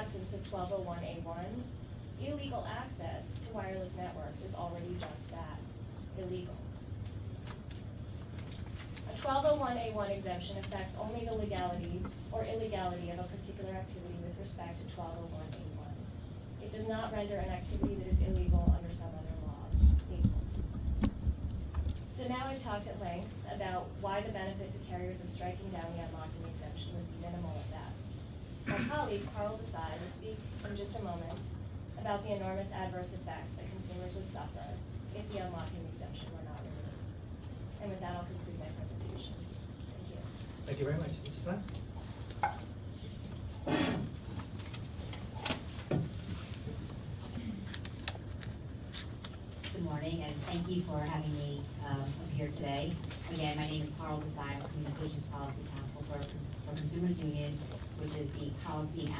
absence of 1201A1, illegal access to wireless networks is already just that, illegal. A 1201A1 exemption affects only the legality or illegality of a particular activity with respect to 1201A1. It does not render an activity that is illegal under some other law legal. So now I've talked at length about why the benefit to carriers of striking down the unlocking exemption would be minimal at best. My colleague, Carl Desai, will speak in just a moment about the enormous adverse effects that consumers would suffer if the unlocking exemption were not removed. And with that, I'll conclude my presentation. Thank you. Thank you very much. Mr. Desai? Good morning, and thank you for having me up here today. Again, my name is Carl Desai, I'm Communications Policy Counsel for Consumers Union, which is the Policy and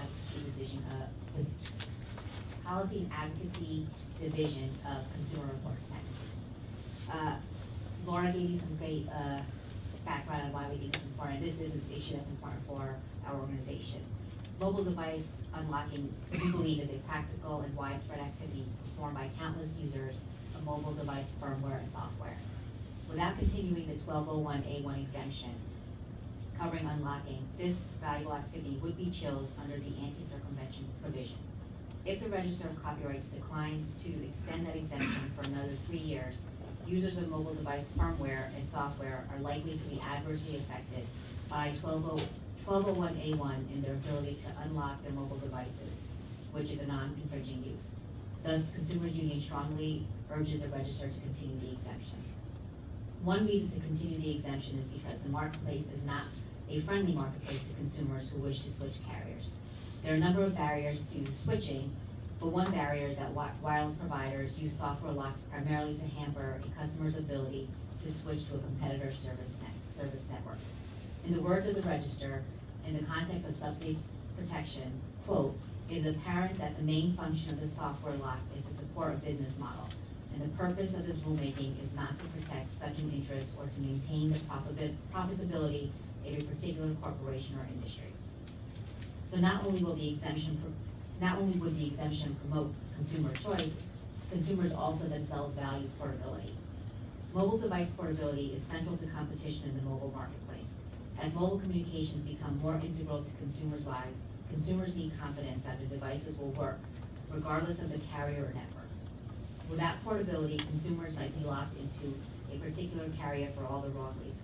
Advocacy Division of Consumer Reports magazine. Laura gave you some great background on why we think this is important. This is an issue that's important for our organization. Mobile device unlocking, we believe, is a practical and widespread activity performed by countless users of mobile device firmware and software. Without continuing the 1201A1 exemption covering unlocking, this valuable activity would be chilled under the anti-circumvention provision. If the Register of Copyrights declines to extend that exemption for another 3 years, users of mobile device firmware and software are likely to be adversely affected by 1201A1 in their ability to unlock their mobile devices, which is a non-infringing use. Thus, Consumers Union strongly urges the Register to continue the exemption. One reason to continue the exemption is because the marketplace is not a friendly marketplace to consumers who wish to switch carriers. There are a number of barriers to switching, but one barrier is that wireless providers use software locks primarily to hamper a customer's ability to switch to a competitor service network. In the words of the Register, in the context of subsidy protection, quote, it is apparent that the main function of the software lock is to support a business model, and the purpose of this rulemaking is not to protect such an interest or to maintain the profitability of a particular corporation or industry. So not only will the exemption, promote consumer choice, consumers also themselves value portability. Mobile device portability is central to competition in the mobile marketplace. As mobile communications become more integral to consumers' lives, consumers need confidence that the devices will work, regardless of the carrier or network. Without portability, consumers might be locked into a particular carrier for all the wrong reasons.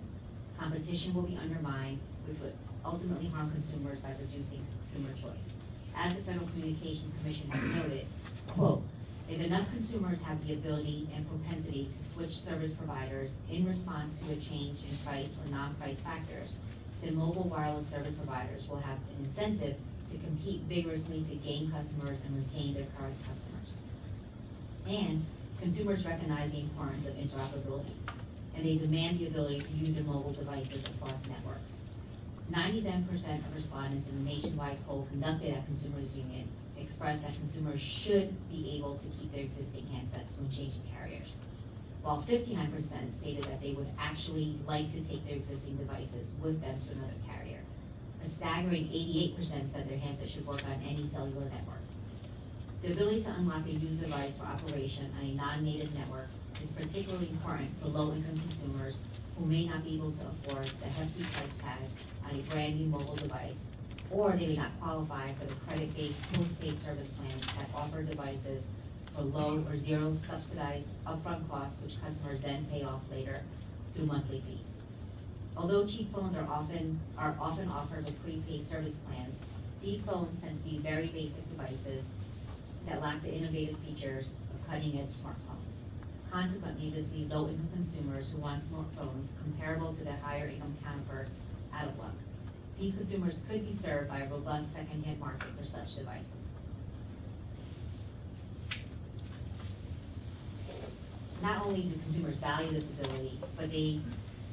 Competition will be undermined, which would ultimately harm consumers by reducing consumer choice. As the Federal Communications Commission has noted, quote, if enough consumers have the ability and propensity to switch service providers in response to a change in price or non-price factors, then mobile wireless service providers will have an incentive to compete vigorously to gain customers and retain their current customers. And consumers recognize the importance of interoperability, and they demand the ability to use their mobile devices across networks. 97% of respondents in the nationwide poll conducted at Consumers Union expressed that consumers should be able to keep their existing handsets when changing carriers, while 59% stated that they would actually like to take their existing devices with them to another carrier. A staggering 88% said their handset should work on any cellular network. The ability to unlock a used device for operation on a non-native network is particularly important for low-income consumers who may not be able to afford the hefty price tag on a brand new mobile device, or they may not qualify for the credit-based postpaid service plans that offer devices for low or zero subsidized upfront costs, which customers then pay off later through monthly fees. Although cheap phones are often offered with prepaid service plans, these phones tend to be very basic devices that lack the innovative features of cutting-edge smartphones. Consequently, this leaves low-income consumers who want smartphones comparable to their higher-income counterparts out of luck. These consumers could be served by a robust second-hand market for such devices. Not only do consumers value this ability, but they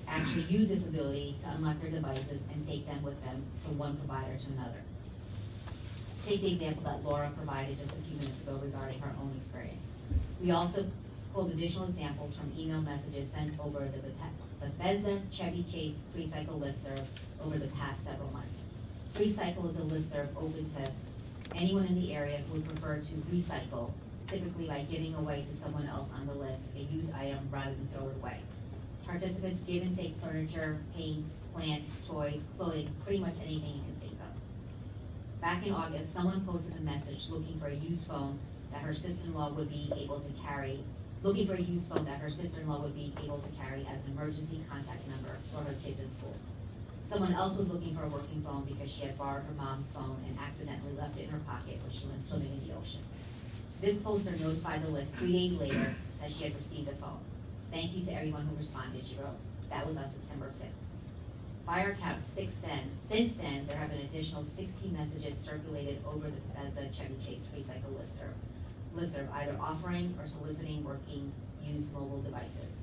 actually use this ability to unlock their devices and take them with them from one provider to another. Take the example that Laura provided just a few minutes ago regarding her own experience. We also pulled additional examples from email messages sent over the Bethesda Chevy Chase Precycle listserv over the past several months. Precycle is a listserv open to anyone in the area would prefer to recycle, typically by giving away to someone else on the list a used item rather than throw it away. Participants give and take furniture, paints, plants, toys, clothing, pretty much anything you can think of. Back in August, someone posted a message looking for a used phone that her sister-in-law would be able to carry, as an emergency contact number for her kids in school. Someone else was looking for a working phone because she had borrowed her mom's phone and accidentally left it in her pocket when she went swimming in the ocean. This poster notified the list 3 days later that she had received a phone. Thank you to everyone who responded, she wrote. That was on September 5th. By our count, since then, there have been an additional 16 messages circulated over the Bethesda Chevy Chase Precycle lister of either offering or soliciting working used mobile devices.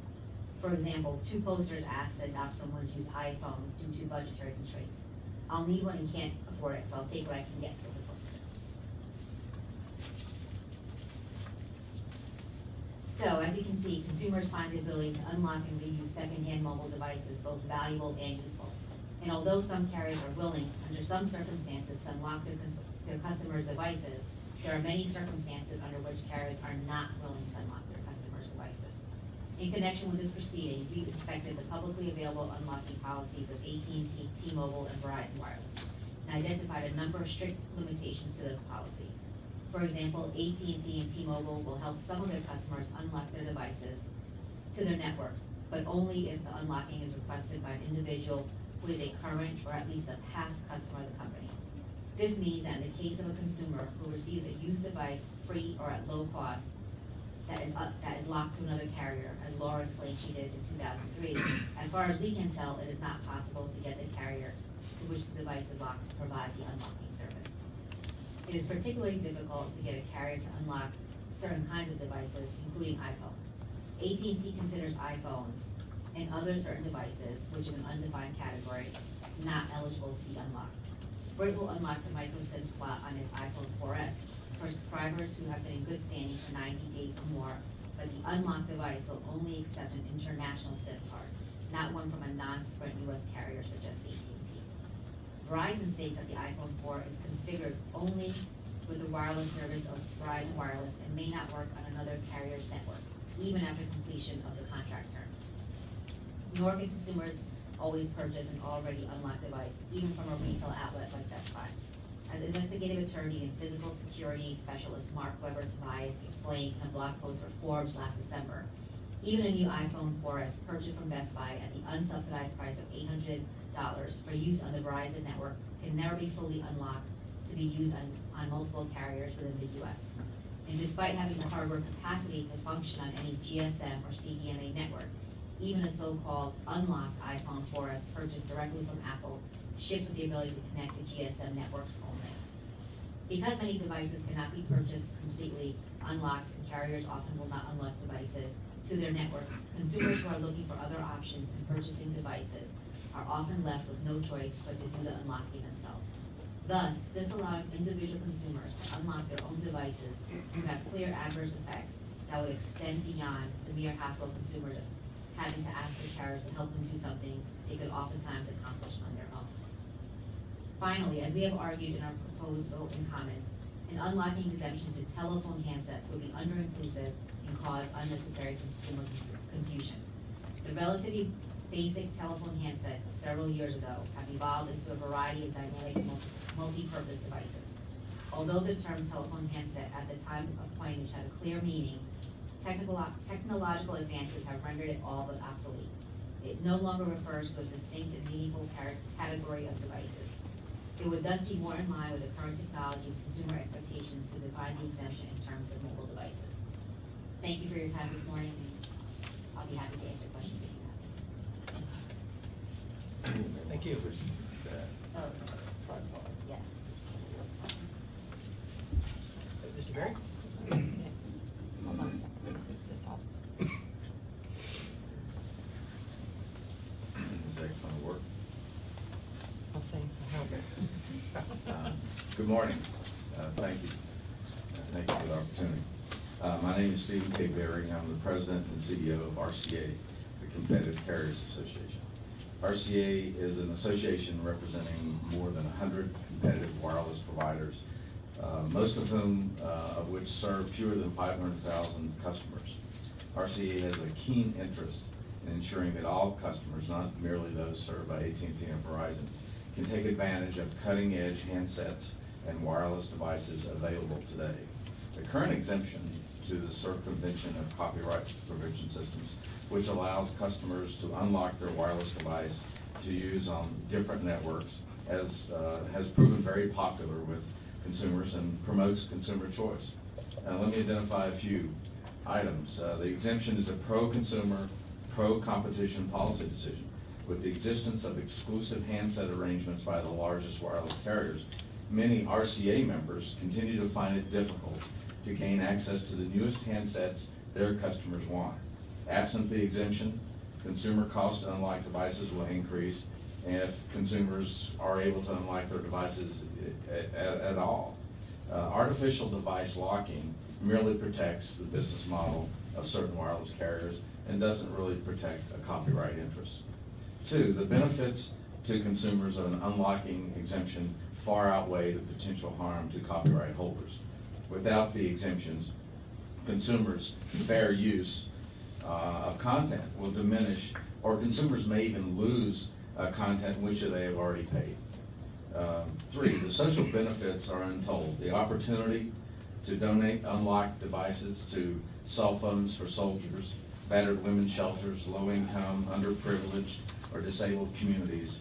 For example, two posters asked to adopt someone's used iPhone due to budgetary constraints. I'll need one and can't afford it, so I'll take what I can get, said the poster. So, as you can see, consumers find the ability to unlock and reuse secondhand mobile devices both valuable and useful. And although some carriers are willing, under some circumstances, to unlock their customers' devices, there are many circumstances under which carriers are not willing to unlock their customers' devices. In connection with this proceeding, we inspected the publicly available unlocking policies of AT&T, T-Mobile, and Verizon Wireless, and identified a number of strict limitations to those policies. For example, AT&T and T-Mobile will help some of their customers unlock their devices to their networks, but only if the unlocking is requested by an individual who is a current or at least a past customer of the company. This means that in the case of a consumer who receives a used device free or at low cost that is locked to another carrier, as Laura explained she did in 2003, as far as we can tell, it is not possible to get the carrier to which the device is locked to provide the unlocking service. It is particularly difficult to get a carrier to unlock certain kinds of devices, including iPhones. AT&T considers iPhones and other certain devices, which is an undefined category, not eligible to be unlocked. Sprint will unlock the microSIM slot on its iPhone 4S for subscribers who have been in good standing for 90 days or more, but the unlocked device will only accept an international SIM card, not one from a non-Sprint U.S. carrier such as AT&T. Verizon states that the iPhone 4 is configured only with the wireless service of Verizon Wireless and may not work on another carrier's network, even after completion of the contract term. Nor can consumers always purchase an already unlocked device, even from a retail outlet like Best Buy. As investigative attorney and physical security specialist Mark Weber Tobias explained in a blog post for Forbes last December, even a new iPhone 4S purchased from Best Buy at the unsubsidized price of $800 for use on the Verizon network can never be fully unlocked to be used on multiple carriers within the U.S. And despite having the hardware capacity to function on any GSM or CDMA network, even a so-called unlocked iPhone 4S purchased directly from Apple ships with the ability to connect to GSM networks only. Because many devices cannot be purchased completely unlocked, and carriers often will not unlock devices to their networks, consumers who are looking for other options in purchasing devices are often left with no choice but to do the unlocking themselves. Thus, disallowing individual consumers to unlock their own devices would have clear adverse effects that would extend beyond the mere hassle of consumers having to ask the carriers to help them do something they could oftentimes accomplish on their own. Finally, as we have argued in our proposal and comments, an unlocking exemption to telephone handsets would be under-inclusive and cause unnecessary consumer confusion. The relatively basic telephone handsets of several years ago have evolved into a variety of dynamic multi-purpose devices. Although the term telephone handset at the time of coinage had a clear meaning, technological advances have rendered it all but obsolete. It no longer refers to a distinct and meaningful category of devices. It would thus be more in line with the current technology and consumer expectations to define the exemption in terms of mobile devices. Thank you for your time this morning, and I'll be happy to answer questions if you have any. Thank you. Yeah. Mr. Berry? Good morning. Thank you. Thank you for the opportunity. My name is Stephen K. Berry. I'm the president and CEO of RCA, the Competitive Carriers Association. RCA is an association representing more than 100 competitive wireless providers most of whom of which serve fewer than 500,000 customers. RCA has a keen interest in ensuring that all customers, not merely those served by AT&T and Verizon, can take advantage of cutting-edge handsets and wireless devices available today. The current exemption to the circumvention of copyright provision systems, which allows customers to unlock their wireless device to use on different networks, has proven very popular with consumers and promotes consumer choice. Let me identify a few items. The exemption is a pro-consumer, pro-competition policy decision. With the existence of exclusive handset arrangements by the largest wireless carriers, many RCA members continue to find it difficult to gain access to the newest handsets their customers want. Absent the exemption, consumer costs to unlock devices will increase if consumers are able to unlock their devices at all. Artificial device locking merely protects the business model of certain wireless carriers and doesn't really protect a copyright interest. 2, the benefits to consumers of an unlocking exemption far outweigh the potential harm to copyright holders. Without the exemptions, consumers' fair use of content will diminish, or consumers may even lose content which they have already paid. 3, the social benefits are untold. The opportunity to donate unlocked devices to cell phones for soldiers, battered women's shelters, low-income, underprivileged, or disabled communities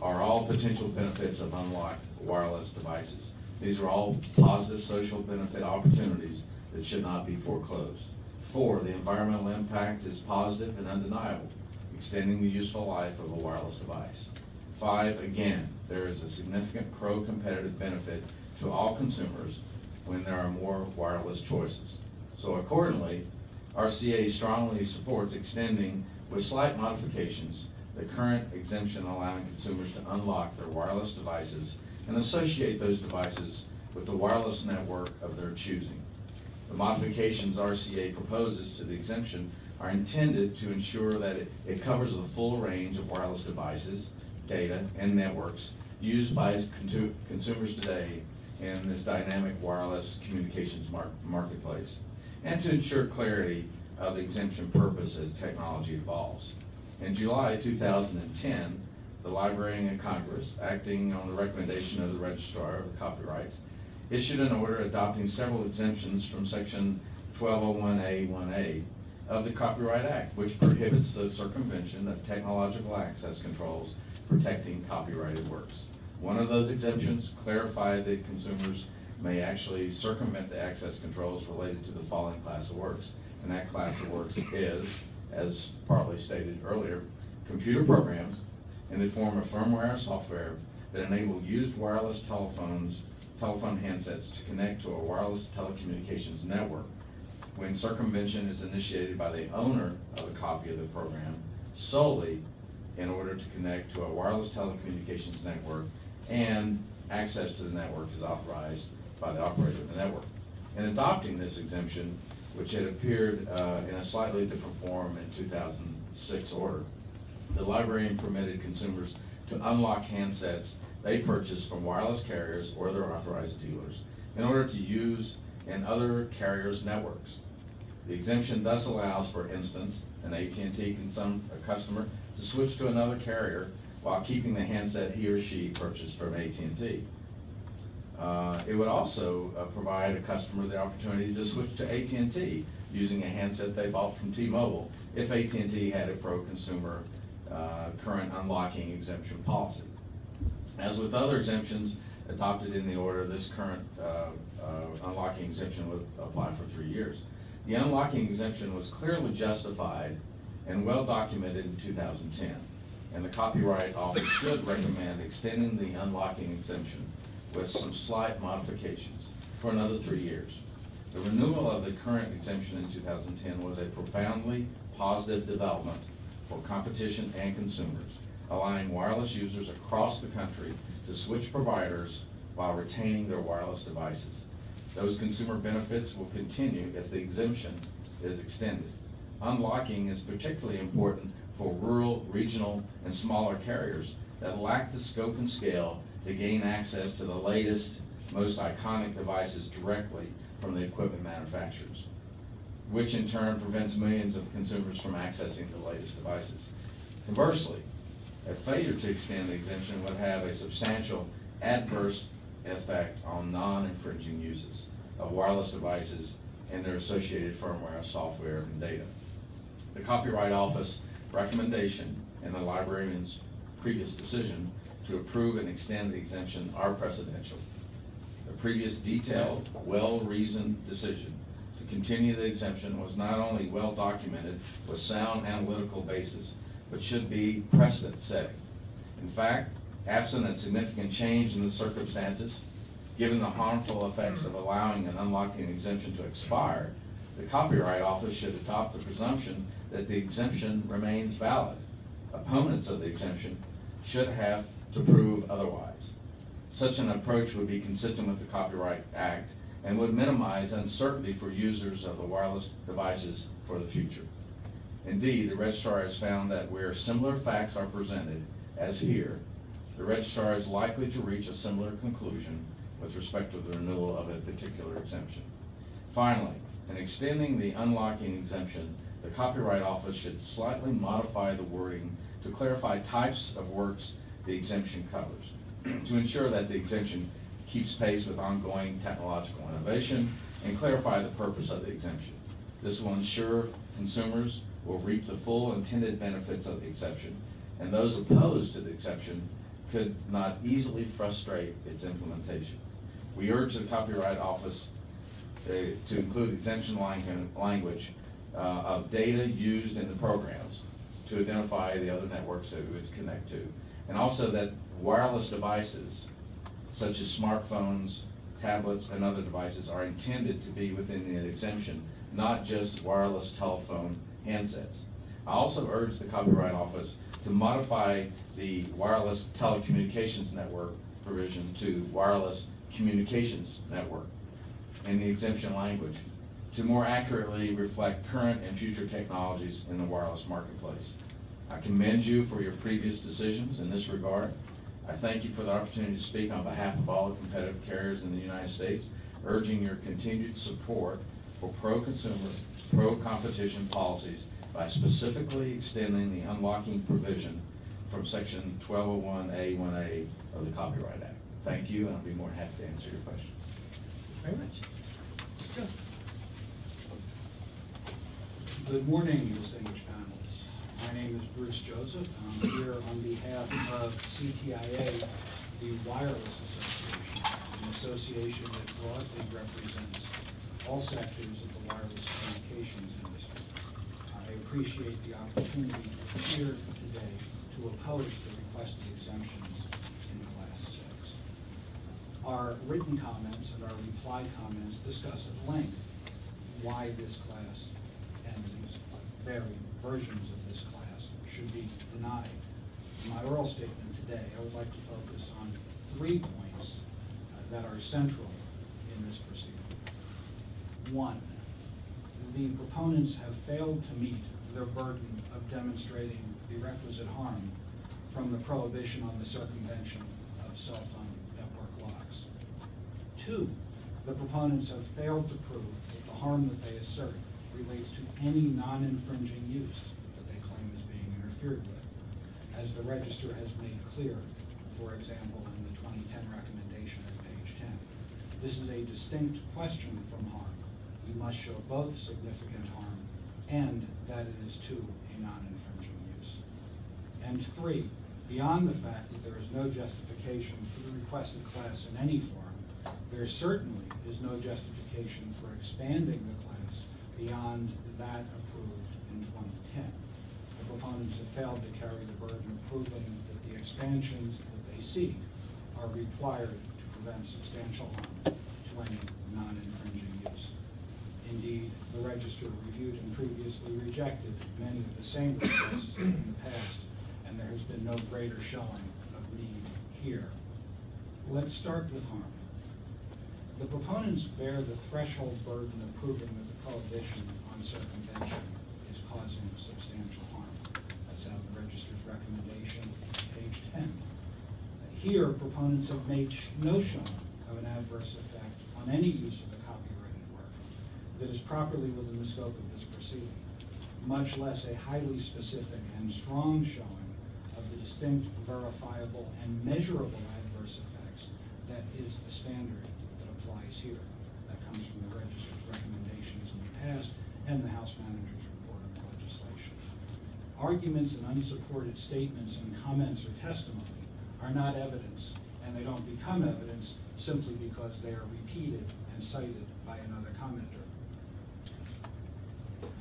are all potential benefits of unlocked wireless devices. These are all positive social benefit opportunities that should not be foreclosed. 4, the environmental impact is positive and undeniable, extending the useful life of a wireless device. 5, again, there is a significant pro-competitive benefit to all consumers when there are more wireless choices. So accordingly, RCA strongly supports extending, with slight modifications, the current exemption allowing consumers to unlock their wireless devices and associate those devices with the wireless network of their choosing. The modifications RCA proposes to the exemption are intended to ensure that it covers the full range of wireless devices, data, and networks used by consumers today in this dynamic wireless communications marketplace, and to ensure clarity of the exemption purpose as technology evolves. In July 2010, the Librarian in Congress, acting on the recommendation of the Registrar of Copyrights, issued an order adopting several exemptions from Section 1201A1A of the Copyright Act, which prohibits the circumvention of technological access controls protecting copyrighted works. One of those exemptions clarified that consumers may actually circumvent the access controls related to the following class of works. And that class of works is, as partly stated earlier, computer programs in the form of firmware or software that enable used wireless telephone handsets to connect to a wireless telecommunications network when circumvention is initiated by the owner of a copy of the program solely in order to connect to a wireless telecommunications network, and access to the network is authorized by the operator of the network. In adopting this exemption, which had appeared in a slightly different form in 2006 order, the Librarian permitted consumers to unlock handsets they purchased from wireless carriers or their authorized dealers in order to use in other carriers' networks. The exemption thus allows, for instance, an AT&T customer to switch to another carrier while keeping the handset he or she purchased from AT&T. It would also provide a customer the opportunity to switch to AT&T using a handset they bought from T-Mobile if AT&T had a pro-consumer current unlocking exemption policy. As with other exemptions adopted in the order, this current unlocking exemption would apply for 3 years. The unlocking exemption was clearly justified and well documented in 2010, and the Copyright Office should recommend extending the unlocking exemption with some slight modifications for another 3 years. The renewal of the current exemption in 2010 was a profoundly positive development for competition and consumers, allowing wireless users across the country to switch providers while retaining their wireless devices. Those consumer benefits will continue if the exemption is extended. Unlocking is particularly important for rural, regional, and smaller carriers that lack the scope and scale to gain access to the latest most iconic devices directly from the equipment manufacturers, which in turn prevents millions of consumers from accessing the latest devices. Conversely, a failure to extend the exemption would have a substantial adverse effect on non-infringing uses of wireless devices and their associated firmware, software, and data. The Copyright Office recommendation and the librarian's previous decision to approve and extend the exemption are precedential. The previous detailed, well-reasoned decision to continue the exemption was not only well-documented with sound analytical basis, but should be precedent-setting. In fact, absent a significant change in the circumstances, given the harmful effects of allowing and unlocking an exemption to expire, the Copyright Office should adopt the presumption that the exemption remains valid. Opponents of the exemption should have to prove otherwise. Such an approach would be consistent with the Copyright Act and would minimize uncertainty for users of the wireless devices for the future. Indeed, the registrar has found that where similar facts are presented, as here, the registrar is likely to reach a similar conclusion with respect to the renewal of a particular exemption. Finally, in extending the unlocking exemption, the Copyright Office should slightly modify the wording to clarify types of works the exemption covers, to ensure that the exemption keeps pace with ongoing technological innovation and clarify the purpose of the exemption. This will ensure consumers will reap the full intended benefits of the exception, and those opposed to the exception could not easily frustrate its implementation. We urge the Copyright Office to include exemption language of data used in the programs to identify the other networks that it would connect to, and also that wireless devices, such as smartphones, tablets, and other devices, are intended to be within the exemption, not just wireless telephone handsets. I also urge the Copyright Office to modify the wireless telecommunications network provision to wireless communications network in the exemption language to more accurately reflect current and future technologies in the wireless marketplace. I commend you for your previous decisions in this regard. I thank you for the opportunity to speak on behalf of all the competitive carriers in the United States, urging your continued support for pro-consumer, pro-competition policies by specifically extending the unlocking provision from Section 1201A1A of the Copyright Act. Thank you, and I'll be more than happy to answer your questions. Very much. Sure. Good morning, distinguished panelists. My name is Bruce Joseph. I'm here on behalf of CTIA, the Wireless Association, an association that broadly represents all sectors of the wireless communications industry. I appreciate the opportunity to appear today to oppose the requested exemptions in Class 6. Our written comments and our reply comments discuss at length why this class and these varied versions of this class should be denied. In my oral statement today, I would like to focus on 3 points that are central in this proceeding. 1, the proponents have failed to meet their burden of demonstrating the requisite harm from the prohibition on the circumvention of cell phone network locks. 2, the proponents have failed to prove that the harm that they assert relates to any non-infringing use that they claim is being interfered with, as the register has made clear, for example, in the 2010 recommendation at page 10. This is a distinct question from harm. You must show both significant harm and that it is to a non-infringing use. And 3, beyond the fact that there is no justification for the requested class in any form, there certainly is no justification for expanding the class beyond that approved in 2010. The proponents have failed to carry the burden of proving that the expansions that they seek are required to prevent substantial harm to any non-infringing use. Indeed, the register reviewed and previously rejected many of the same requests in the past, and there has been no greater showing of need here. Let's start with harm. The proponents bear the threshold burden of proving that the prohibition on circumvention is causing substantial harm. That's out of the register's recommendation, page 10. Here, proponents have made no showing of an adverse effect on any use of a copyrighted work that is properly within the scope of this proceeding, much less a highly specific and strong showing of the distinct, verifiable, and measurable adverse effects that is the standard that applies here. That comes from the Register's recommendations in the past and the House Manager's report on the legislation. Arguments and unsupported statements and comments or testimony are not evidence, and they don't become evidence simply because they are repeated and cited by another commenter.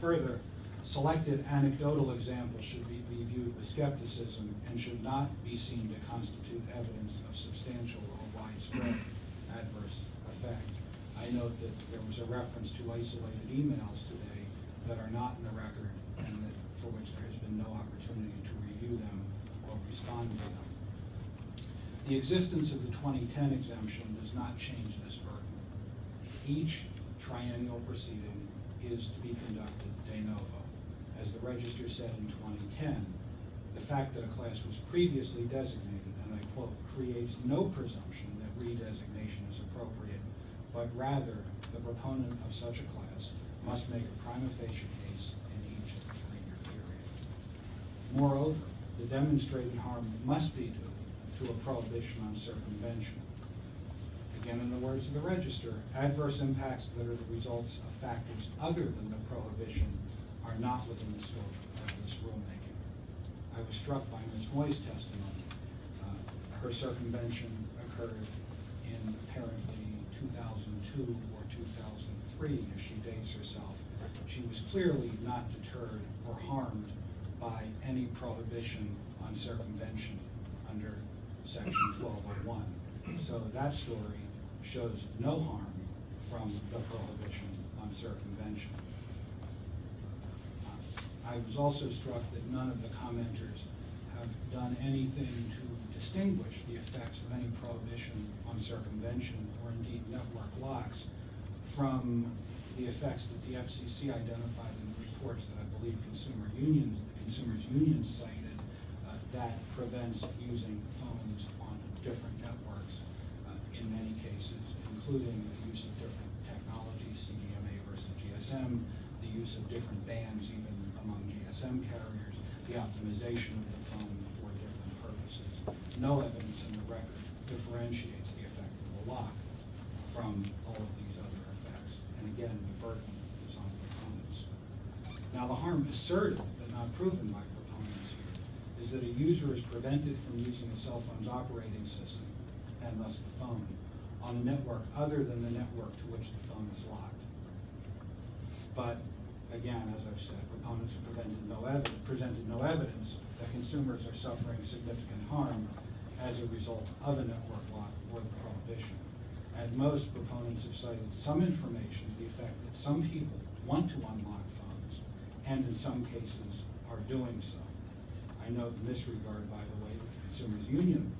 Further, selected anecdotal examples should be viewed with skepticism and should not be seen to constitute evidence of substantial or widespread adverse effect. I note that there was a reference to isolated emails today that are not in the record and that for which there has been no opportunity to review them or respond to them. The existence of the 2010 exemption does not change this burden. Each triennial proceeding is to be conducted de novo. As the Register said in 2010, the fact that a class was previously designated, and I quote, creates no presumption that redesignation is appropriate, but rather the proponent of such a class must make a prima facie case in each 3-year period. Moreover, the demonstrated harm must be due to a prohibition on circumvention. Again, in the words of the Register, adverse impacts that are the results of factors other than the prohibition are not within the scope of this rulemaking. I was struck by Ms. Moy's testimony. Her circumvention occurred in apparently 2002 or 2003, as she dates herself. She was clearly not deterred or harmed by any prohibition on circumvention under Section 1201. So that story shows no harm from the prohibition on circumvention. I was also struck that none of the commenters have done anything to distinguish the effects of any prohibition on circumvention or indeed network locks from the effects that the FCC identified in the reports that I believe consumers unions cited that prevents using phones on different networks in many cases, including the use of different technologies, CDMA versus GSM, the use of different bands even among GSM carriers, the optimization of the phone for different purposes. No evidence in the record differentiates the effect of the lock from all of these other effects. And again, the burden is on the proponents. Now, the harm asserted but not proven by proponents here is that a user is prevented from using a cell phone's operating system, and thus the phone, on a network other than the network to which the phone is locked. But again, as I've said, proponents have presented no evidence that consumers are suffering significant harm as a result of a network lock or the prohibition. At most, proponents have cited some information to the effect that some people want to unlock phones, and in some cases are doing so. I note in this regard, by the way, the Consumers Union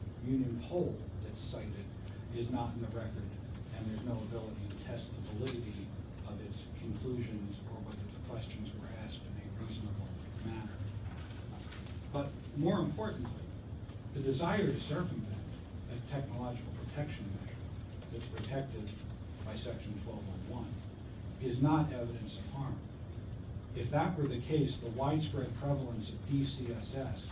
poll that's cited is not in the record, and there's no ability to test the validity of its conclusions or whether the questions were asked in a reasonable manner. But more importantly, the desire to circumvent a technological protection measure that's protected by Section 1201 is not evidence of harm. If that were the case, the widespread prevalence of DCSS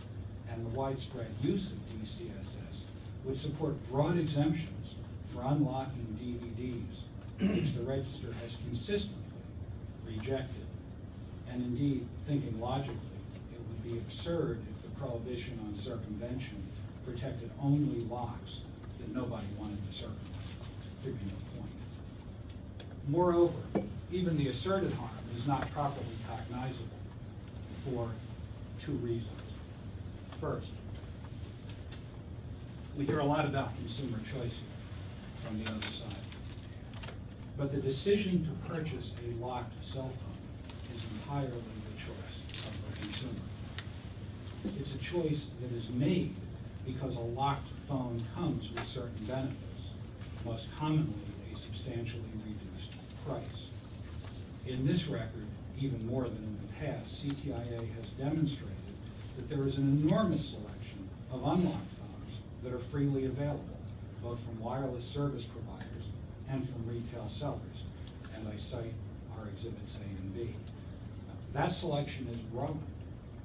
and the widespread use of DCSS would support broad exemptions for unlocking DVDs, which the Register has consistently rejected. And indeed, thinking logically, it would be absurd if the prohibition on circumvention protected only locks that nobody wanted to circumvent. There'd be no point. Moreover, even the asserted harm is not properly cognizable for two reasons. First, we hear a lot about consumer choice from the other side, but the decision to purchase a locked cell phone is entirely the choice of the consumer. It's a choice that is made because a locked phone comes with certain benefits, most commonly a substantially reduced price. In this record, even more than in the past, CTIA has demonstrated that there is an enormous selection of unlocked phones that are freely available, both from wireless service providers and from retail sellers. And I cite our exhibits A and B. That selection is growing.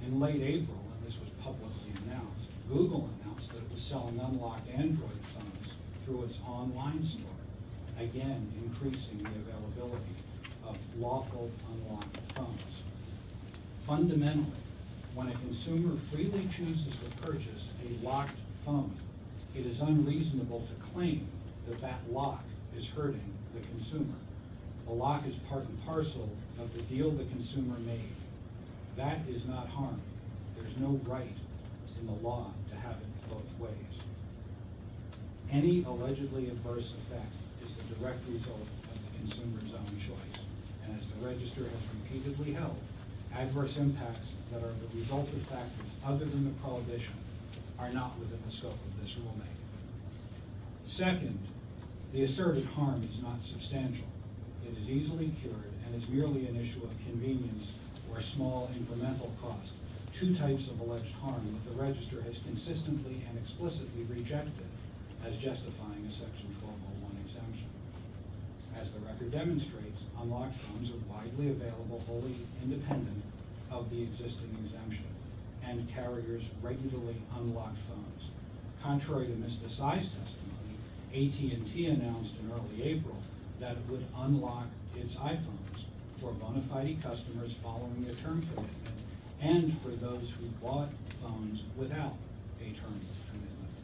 In late April, and this was publicly announced, Google announced that it was selling unlocked Android phones through its online store, again increasing the availability of lawful unlocked phones. Fundamentally, when a consumer freely chooses to purchase a locked phone, it is unreasonable to claim that that lock is hurting the consumer. A lock is part and parcel of the deal the consumer made. That is not harm. There's no right in the law to have it both ways. Any allegedly adverse effect is the direct result of the consumer's own choice. And as the Register has repeatedly held, adverse impacts that are the result of factors other than the prohibition are not within the scope of this rulemaking. Second, the asserted harm is not substantial. It is easily cured and is merely an issue of convenience or small incremental cost, two types of alleged harm that the Register has consistently and explicitly rejected as justifying a Section 1201 exemption. As the record demonstrates, unlocked phones are widely available, wholly independent of the existing exemption, and carriers regularly unlock phones. Contrary to Ms. Desai's testimony, AT&T announced in early April that it would unlock its iPhones for bona fide customers following a term commitment and for those who bought phones without a term commitment.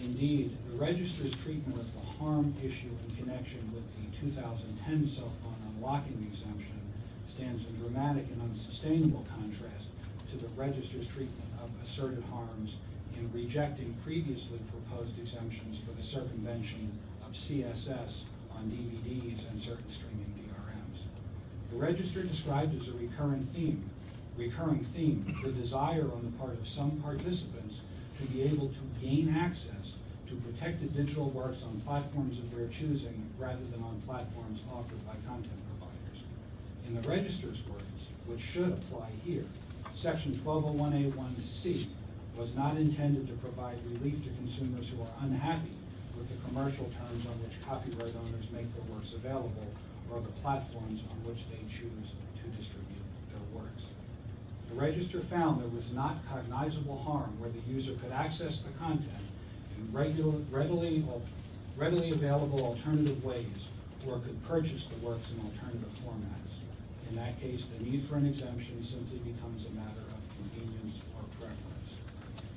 Indeed, the Register's treatment of the harm issue in connection with the 2010 cell phone unlocking exemption stands in dramatic and unsustainable contrast to the Register's treatment of asserted harms in rejecting previously proposed exemptions for the circumvention of CSS on DVDs and certain streaming DRMs. The Register described as a recurring theme, the desire on the part of some participants to be able to gain access to protected digital works on platforms of their choosing rather than on platforms offered by content providers. In the Register's words, which should apply here, Section 1201A1C was not intended to provide relief to consumers who are unhappy with the commercial terms on which copyright owners make their works available or the platforms on which they choose to distribute their works. The Register found there was not cognizable harm where the user could access the content in readily available alternative ways or could purchase the works in alternative formats. In that case, the need for an exemption simply becomes a matter of convenience or preference.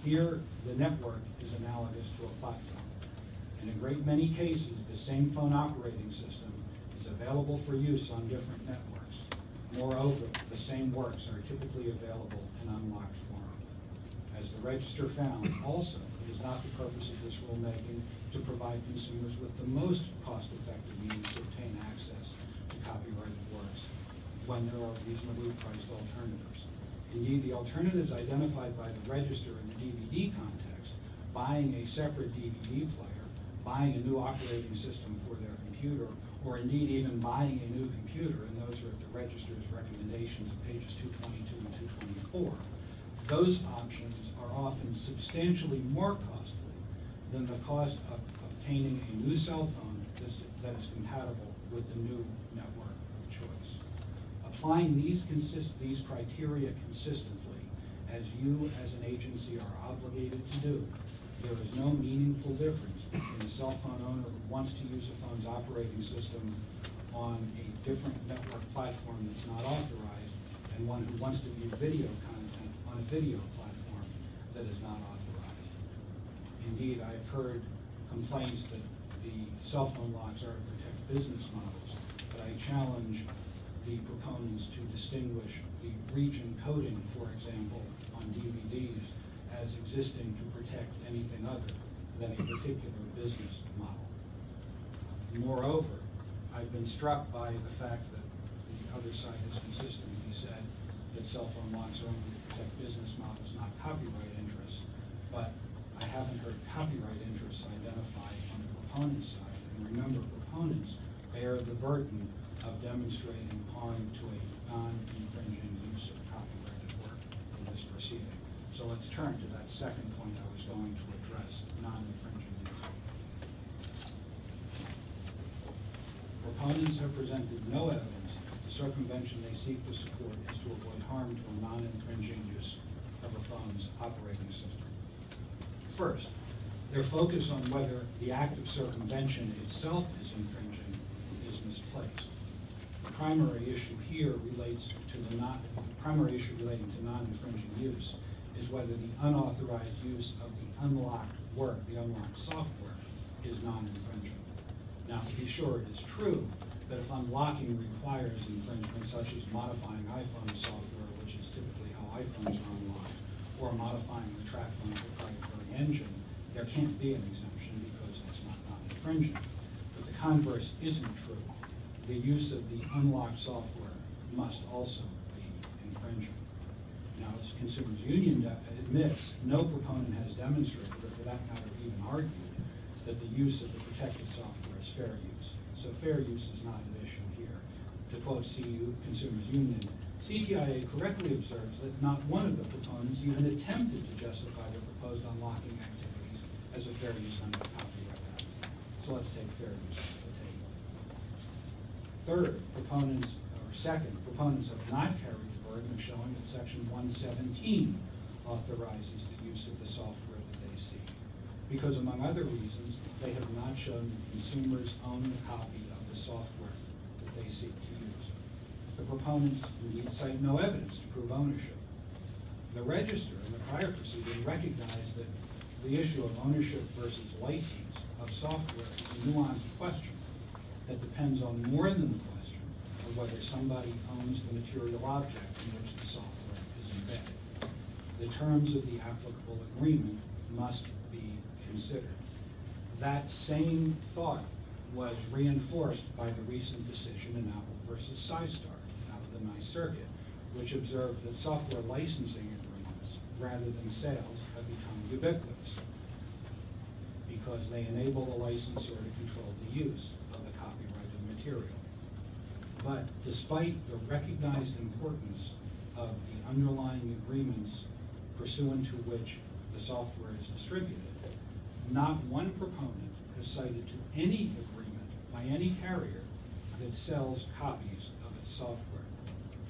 Here, the network is analogous to a platform. In a great many cases, the same phone operating system is available for use on different networks. Moreover, the same works are typically available in unlocked form. As the Register found, also, it is not the purpose of this rulemaking to provide consumers with the most cost-effective means to obtain access to copyrighted works when there are reasonably priced alternatives. Indeed, the alternatives identified by the Register in the DVD context, buying a separate DVD player, buying a new operating system for their computer, or indeed even buying a new computer, and those are at the Register's recommendations at pages 222 and 224, those options are often substantially more costly than the cost of obtaining a new cell phone that is compatible with the new network of choice. Applying these criteria consistently, as you as an agency are obligated to do, there is no meaningful difference between a cell phone owner who wants to use a phone's operating system on a different network platform that's not authorized and one who wants to view video content on a video platform that is not authorized. Indeed, I've heard complaints that the cell phone laws are to protect business models, but I challenge the proponents to distinguish the region coding, for example, on DVDs as existing to protect anything other than a particular business model. Moreover, I've been struck by the fact that the other side has consistently said that cell phone locks are only to protect business models, not copyright interests, but I haven't heard copyright interests identified on the proponent's side. And remember, proponents bear the burden of demonstrating harm to a non-infringing use of copyrighted work in this proceeding. So let's turn to that second point I was going to address, non-infringing use. Proponents have presented no evidence that the circumvention they seek to support is to avoid harm to a non-infringing use of a phone's operating system. First, their focus on whether the act of circumvention itself is infringing is misplaced. The primary issue here relates to the primary issue relating to non-infringing use is whether the unauthorized use of the unlocked work, the unlocked software, is non-infringing. Now, to be sure, it is true that if unlocking requires infringement, such as modifying iPhone software, which is typically how iPhones are unlocked, or modifying the track phone proprietary engine, there can't be an exemption because it's not non-infringing. But the converse isn't true. The use of the unlocked software must also be infringing. Now, as Consumers Union admits, no proponent has demonstrated, or for that matter even argued, that the use of the protected software is fair use. So fair use is not an issue here. To quote Consumers Union, CTIA correctly observes that not one of the proponents even attempted to justify their proposed unlocking activities as a fair use under the Copyright Act. So let's take fair use off the table. Third, proponents have not carried the burden of showing that Section 117 authorizes the use of the software that they seek, because among other reasons, they have not shown that consumers own the copy of the software that they seek to use. The proponents indeed cite no evidence to prove ownership. The register in the prior proceeding recognized that the issue of ownership versus license of software is a nuanced question that depends on more than the question of whether somebody owns the material object in which the software is embedded. The terms of the applicable agreement must be considered. That same thought was reinforced by the recent decision in Apple v. Psystar out of the Ninth Circuit, which observed that software licensing agreements, rather than sales, have become ubiquitous because they enable the licensor to control the use of the copyrighted material. But despite the recognized importance of the underlying agreements pursuant to which the software is distributed, not one proponent has cited to any agreement by any carrier that sells copies of its software.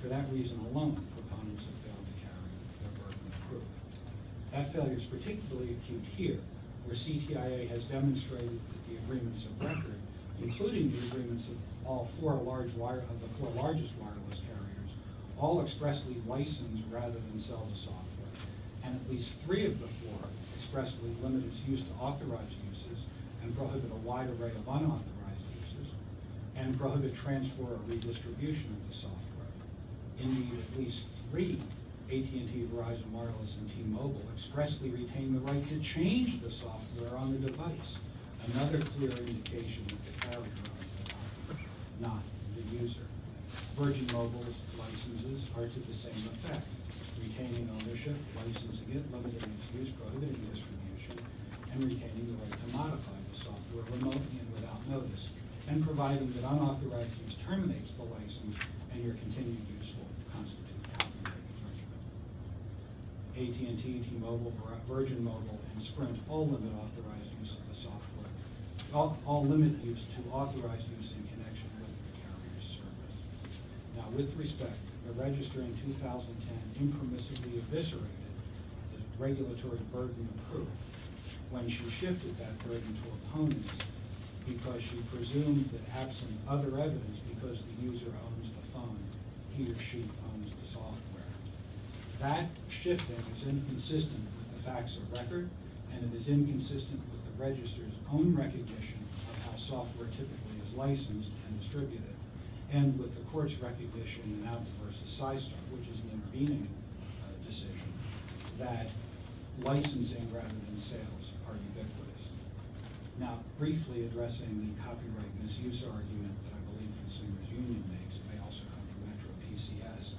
For that reason alone, proponents have failed to carry their burden of proof. That failure is particularly acute here, where CTIA has demonstrated that the agreements of record, including the agreements of the four largest wireless carriers, all expressly license rather than sell the software, and at least three of the four expressly limit its use to authorized uses and prohibit a wide array of unauthorized uses, and prohibit transfer or redistribution of the software. Indeed, at least three, AT&T, Verizon Wireless, and T-Mobile, expressly retain the right to change the software on the device, another clear indication that the carrier owns the copy, not the user. Virgin Mobile's licenses are to the same effect, retaining ownership, licensing it, limiting its use, prohibiting distribution, and retaining the right to modify the software remotely and without notice, and providing that unauthorized use terminates the license and your continued use will constitute copyright infringement. AT&T, T-Mobile, Virgin Mobile, and Sprint all limit authorized use of the software, all limit use to authorized use in connection with the carrier's service. Now, with respect, the register in 2010 impermissibly eviscerated the regulatory burden of proof when she shifted that burden to opponents because she presumed that absent other evidence, because the user owns the phone, he or she owns the software. That shifting is inconsistent with the facts of record, and it is inconsistent with the register's own recognition of how software typically is licensed and distributed, and with the court's recognition in Apple versus Psystar, which is an intervening decision, that licensing rather than sales are ubiquitous. Now, briefly addressing the copyright misuse argument that I believe Consumers Union makes, it may also come from Metro PCS,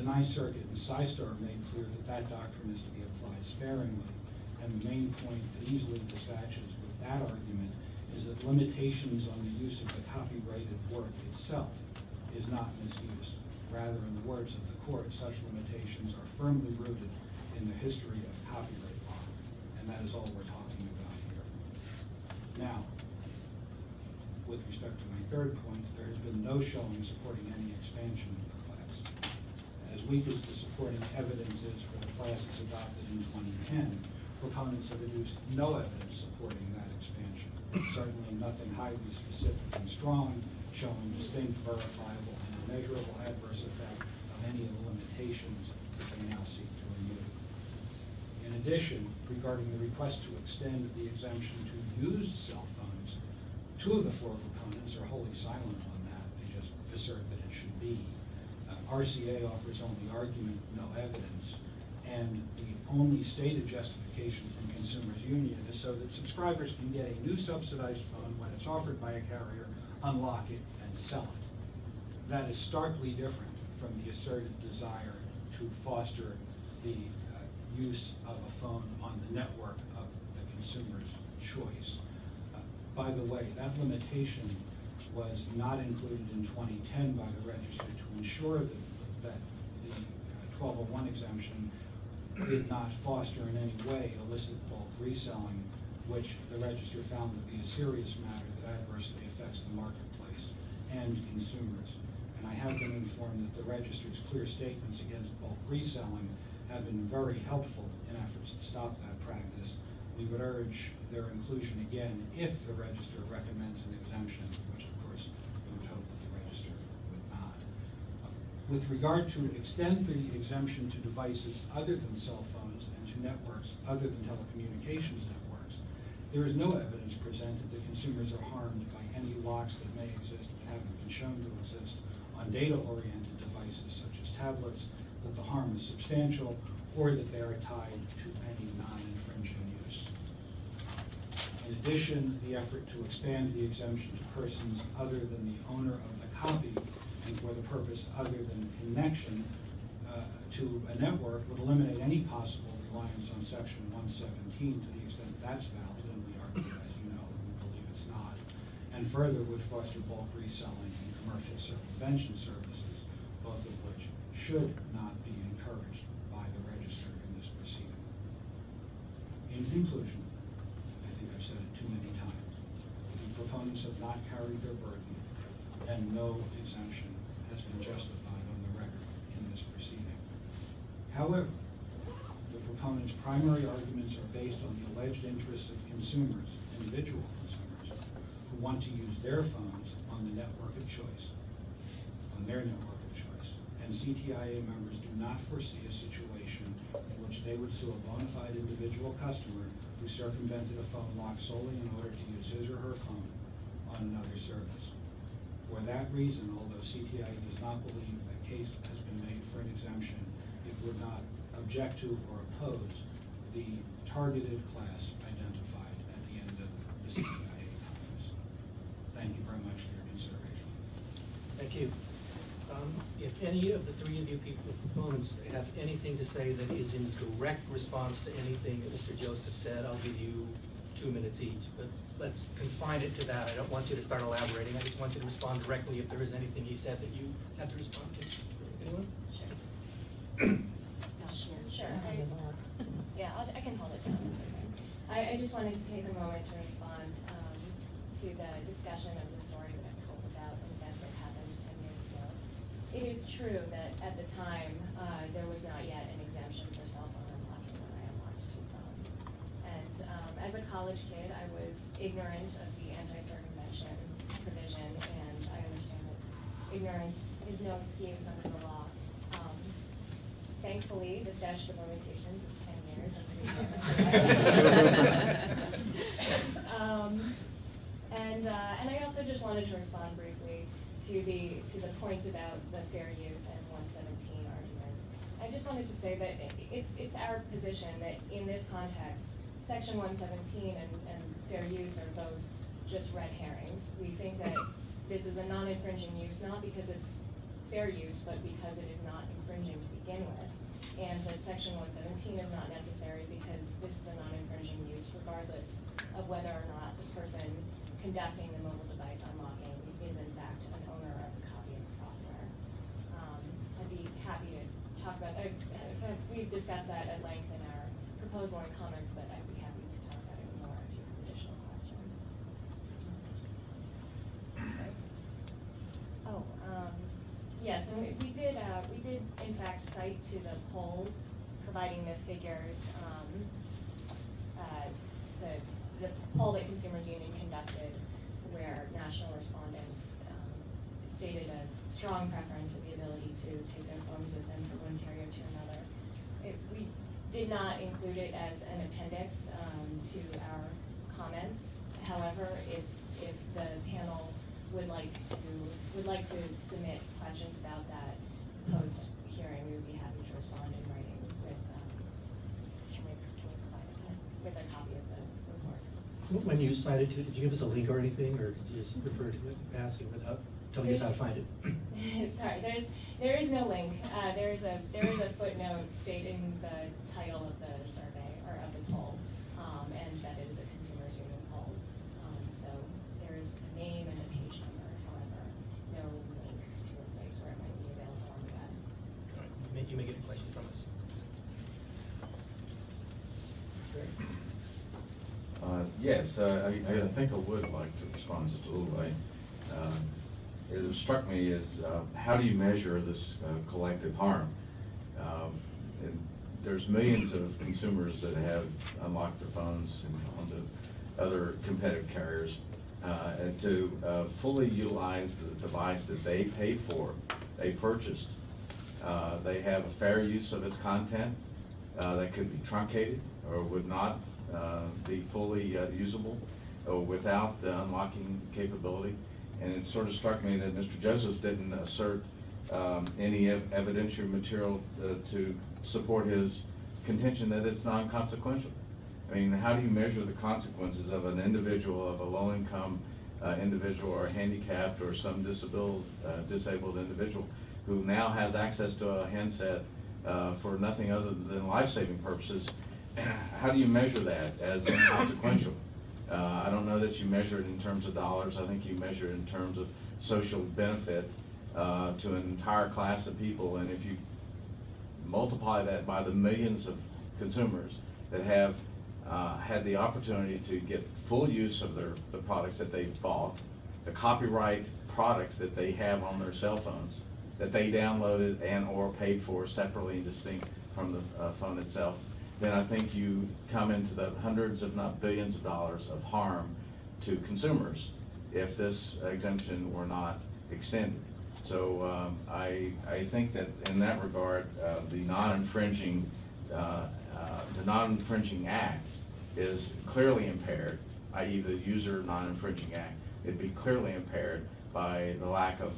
the Ninth Circuit and Psystar made clear that that doctrine is to be applied sparingly, and the main point that easily dispatches with that argument is that limitations on the use of the copyrighted work itself is not misused. Rather, in the words of the court, such limitations are firmly rooted in the history of copyright law, and that is all we're talking about here. Now, with respect to my third point, there has been no showing supporting any expansion of the class. As weak as the supporting evidence is for the classes adopted in 2010, proponents have produced no evidence supporting that expansion. Certainly nothing highly specific and strong showing distinct, verifiable, and measurable adverse effect of any of the limitations that they now seek to remove. In addition, regarding the request to extend the exemption to used cell phones, two of the four proponents are wholly silent on that. They just assert that it should be. RCA offers only argument, no evidence, and the only stated justification from Consumers Union is so that subscribers can get a new subsidized phone when it's offered by a carrier, unlock it, and sell it. That is starkly different from the asserted desire to foster the use of a phone on the network of the consumer's choice. By the way, that limitation was not included in 2010 by the Register to ensure that the 1201 exemption did not foster in any way illicit bulk reselling, which the Register found to be a serious matter that adversely affects the marketplace and consumers. And I have been informed that the Register's clear statements against bulk reselling have been very helpful in efforts to stop that practice. We would urge their inclusion again if the Register recommends an exemption, which of course we would hope that the Register would not. With regard to extend the exemption to devices other than cell phones and to networks other than telecommunications networks, there is no evidence presented that consumers are harmed by any locks that may exist that haven't been shown to exist on data-oriented devices such as tablets, that the harm is substantial, or that they are tied to any non-infringing use. In addition, the effort to expand the exemption to persons other than the owner of the copy and for the purpose other than connection to a network would eliminate any possible reliance on Section 117 to the extent that's valid, and we argue, as you know, we believe it's not, and further would foster bulk reselling and commercial circumvention services, both of which should not be encouraged by the Register in this proceeding. In conclusion, I think I've said it too many times, the proponents have not carried their burden, and no exemption has been justified on the record in this proceeding. However, the proponents' primary arguments are based on the alleged interests of consumers, individual consumers, who want to use their phones on the network of choice, on their network. And CTIA members do not foresee a situation in which they would sue a bona fide individual customer who circumvented a phone lock solely in order to use his or her phone on another service. For that reason, although CTIA does not believe a case has been made for an exemption, it would not object to or oppose the targeted class identified at the end of the CTIA conference. Thank you very much for your consideration. Thank you. If any of the three of you people, proponents, have anything to say that is in direct response to anything that Mr. Joseph said, I'll give you 2 minutes each, but let's confine it to that. I don't want you to start elaborating. I just want you to respond directly if there is anything he said that you have to respond to. Anyone? Sure. Sure. I can hold it down. Okay. I just wanted to take a moment to respond to the discussion of the story that I told about the event that happened 10 years ago. It is true that at the time, there was not yet an exemption for cell phone unlocking when I unlocked two phones. And as a college kid, I was ignorant of the anti-circumvention provision, and I understand that ignorance is no excuse under the law. Thankfully, the statute of limitations is 10 years. And I also just wanted to respond briefly to the points about the fair use and 117 arguments. I just wanted to say that it's our position that in this context, Section 117 and fair use are both just red herrings. We think that this is a non-infringing use, not because it's fair use, but because it is not infringing to begin with, and that Section 117 is not necessary because this is a non-infringing use regardless of whether or not the person conducting the mobile device unlocking is in fact an owner of the copy of the software. I'd be happy to talk about that. We've discussed that at length in our proposal and comments, but I'd be happy to talk about it more if you have additional questions. Yes, and we did in fact cite to the poll providing the figures, the poll that Consumers Union conducted, where national respondents stated a strong preference of the ability to take their phones with them from one carrier to another. We did not include it as an appendix to our comments. However, if the panel would like to submit questions about that post hearing, we would be happy to respond in writing with can we provide with a copy of the report. When you cited to, did you give us a link or anything, or did you just refer to it in passing without telling us how to find it? Sorry, there is no link. There is a footnote stating the title of the survey or of the poll, and that it is a Consumers Union poll. So there is a name and a page number. However, no link to a place where it might be available on the web. All right. You may get a question from us. Yes, I think I would like to respond to Ulay. It struck me as how do you measure this collective harm? And there's millions of consumers that have unlocked their phones and gone to other competitive carriers, and to fully utilize the device that they paid for, they purchased. They have a fair use of its content that could be truncated or would not be fully usable without the unlocking capability. And it sort of struck me that Mr. Joseph didn't assert any evidentiary material to support his contention that it's non-consequential. I mean, how do you measure the consequences of an individual, of a low-income individual or handicapped or some disabled individual who now has access to a handset for nothing other than life-saving purposes? How do you measure that as inconsequential? I don't know that you measure it in terms of dollars. I think you measure it in terms of social benefit to an entire class of people. And if you multiply that by the millions of consumers that have had the opportunity to get full use of the products that they've bought, the copyright products that they have on their cell phones, that they downloaded and or paid for separately and distinct from the phone itself, then I think you come into the hundreds, if not billions of dollars of harm to consumers if this exemption were not extended. So I think that in that regard, the non-infringing act is clearly impaired, i.e. the user non-infringing act. It'd be clearly impaired by the lack of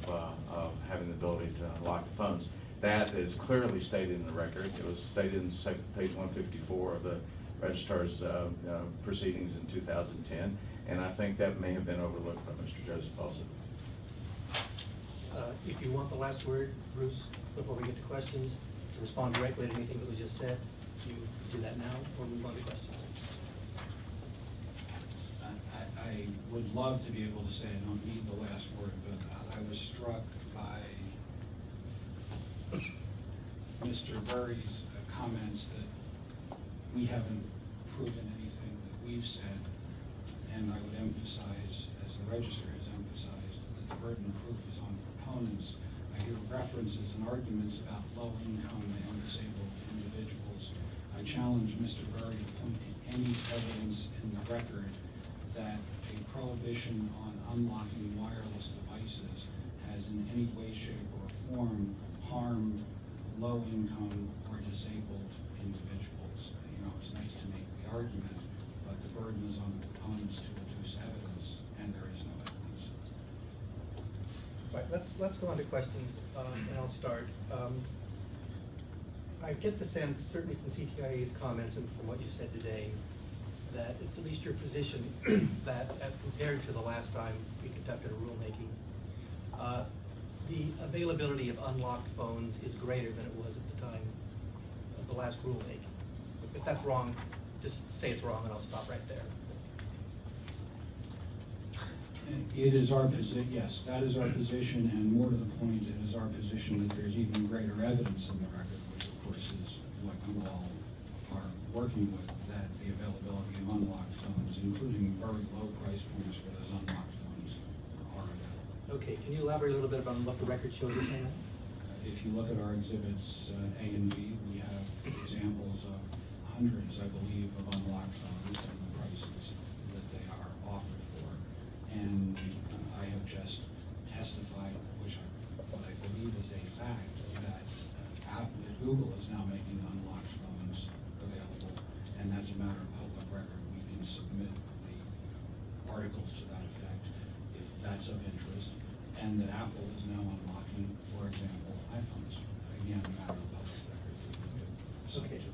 having the ability to unlock the phones. That is clearly stated in the record. It was stated in page 154 of the registrar's proceedings in 2010, and I think that may have been overlooked by Mr. Joseph also. If you want the last word, Bruce, before we get to questions, to respond directly to anything that was just said, you do that now or move on to questions. I would love to be able to say I don't need the last word, but I was struck by Mr. Berry's comments that we haven't proven anything that we've said, and I would emphasize, as the Register has emphasized, that the burden of proof is on proponents. I hear references and arguments about low-income and disabled individuals. I challenge Mr. Berry to point to any evidence in the record that a prohibition on unlocking wireless devices has in any way, shape, or form harmed low-income or disabled individuals. You know, it's nice to make the argument, but the burden is on the proponents to produce evidence, and there is no evidence. Right. Let's go on to questions, and I'll start. I get the sense, certainly from CTIA's comments and from what you said today, that it's at least your position that, as compared to the last time we conducted a rulemaking, the availability of unlocked phones is greater than it was at the time of the last rulemaking. If that's wrong, just say it's wrong and I'll stop right there. It is our position, yes, that is our position, and more to the point, it is our position that there's even greater evidence in the record, which of course is what you all are working with, that the availability of unlocked phones, including very low price points for those unlocked phones, are available. Okay, can you elaborate a little bit about what the record shows us now? if you look at our exhibits A and B, we have examples of hundreds, I believe, of unlocked phones and the prices that they are offered for. And I have just testified, which I believe is a fact, that Google is now making unlocked phones available, and that's a matter of public record. We can submit the articles to that effect if that's of interest, and that Apple is now unlocking, for example, iPhones. Again, a matter of public record. Okay.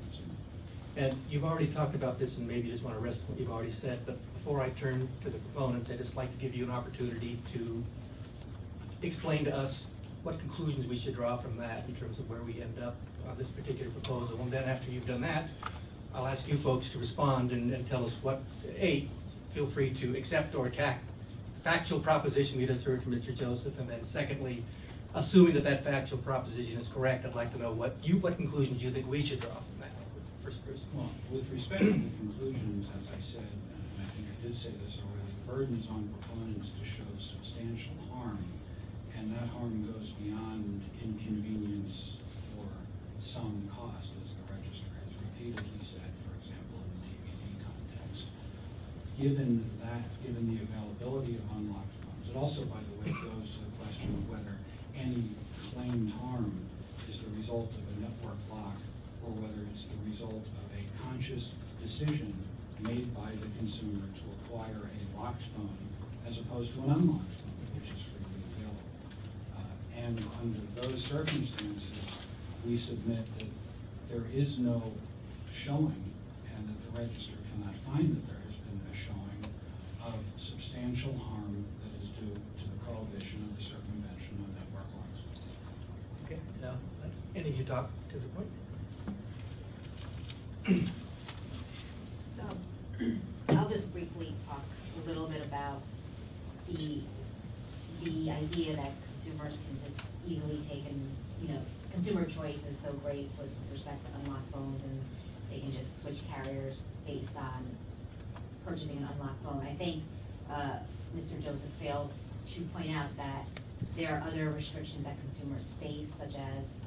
And you've already talked about this, and maybe you just want to rest what you've already said, but before I turn to the proponents, I'd just like to give you an opportunity to explain to us what conclusions we should draw from that in terms of where we end up on this particular proposal. And then after you've done that, I'll ask you folks to respond and tell us what, A, feel free to accept or attack the factual proposition we just heard from Mr. Joseph, and then secondly, assuming that that factual proposition is correct, I'd like to know what conclusions you think we should draw from that. First person. Well, with respect to the conclusions, as I said, and I think I did say this already, the burden is on proponents to show substantial harm. And that harm goes beyond inconvenience or some cost, as the register has repeatedly said, for example, in the DVD context. Given the availability of unlocked phones, it also, by the way, goes to the question of whether any claimed harm is the result of a network lock or whether it's the result of a conscious decision made by the consumer to acquire a locked phone as opposed to an unlocked phone. And under those circumstances, we submit that there is no showing, and that the register cannot find that there has been a showing of substantial harm that is due to the prohibition of the circumvention of network laws. Okay, now, any of you talk to the point? So, I'll just briefly talk a little bit about the idea that consumers can just easily take, and you know, consumer choice is so great with respect to unlocked phones, and they can just switch carriers based on purchasing an unlocked phone. I think Mr. Joseph fails to point out that there are other restrictions that consumers face, such as